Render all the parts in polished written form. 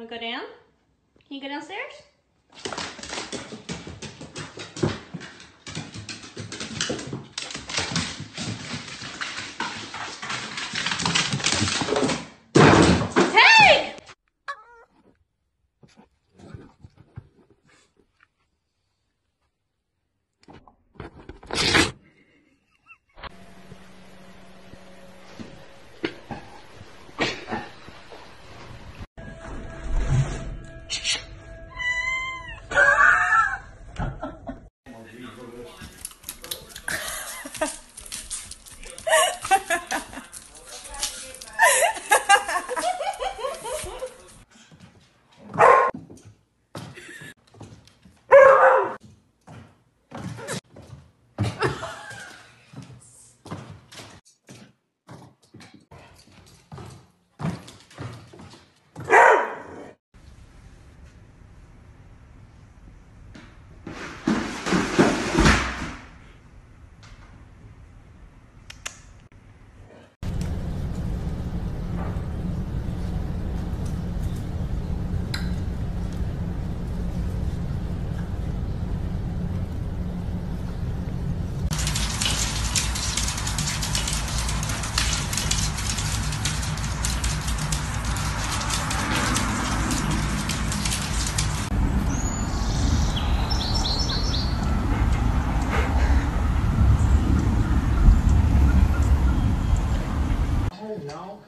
Want to go down? Can you go downstairs? Hey!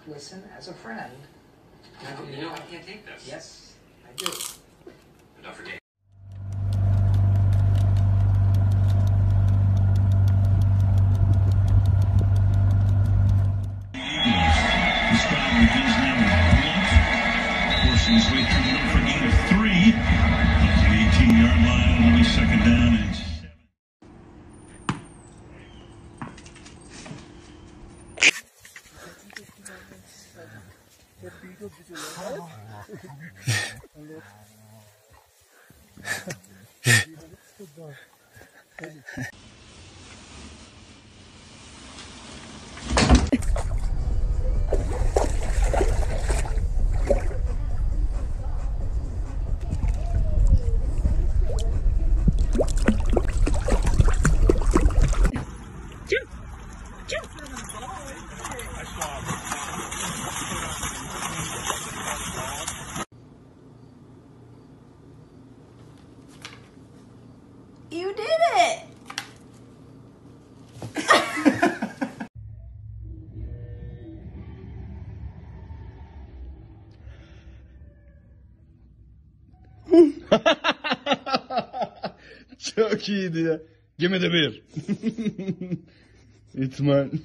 Listen as a friend. I can't take this. Yes, I do. But don't forget. Wilson's way coming up for game of three. At the 18-yard line, only second down and 7. You did it! Çok iyiydi ya. Give me the beer. It's mine.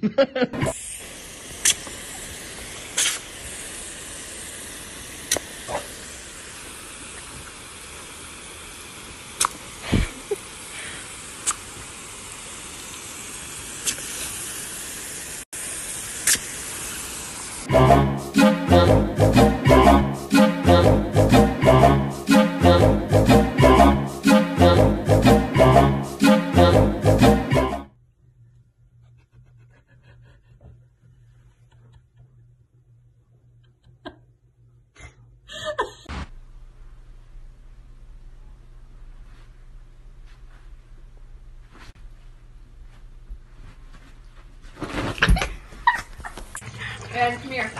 Guys, come here.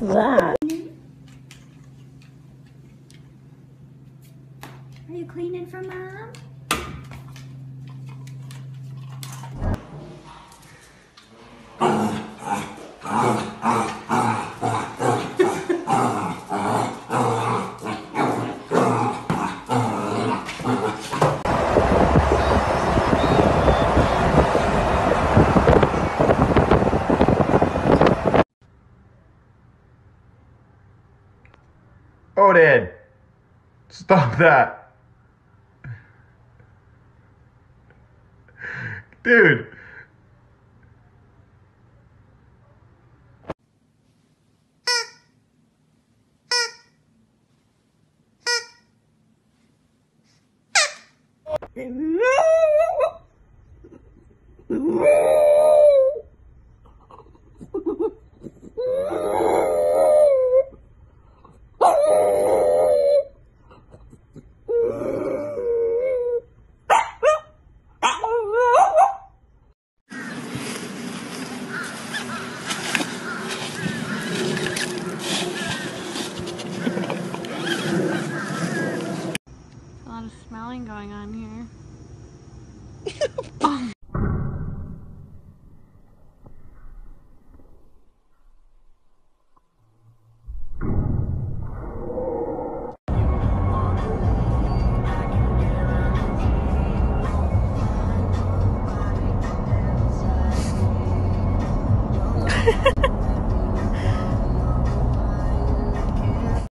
What's that? Are you cleaning for Mom? Odin, stop that. Dude. Smelling going on here.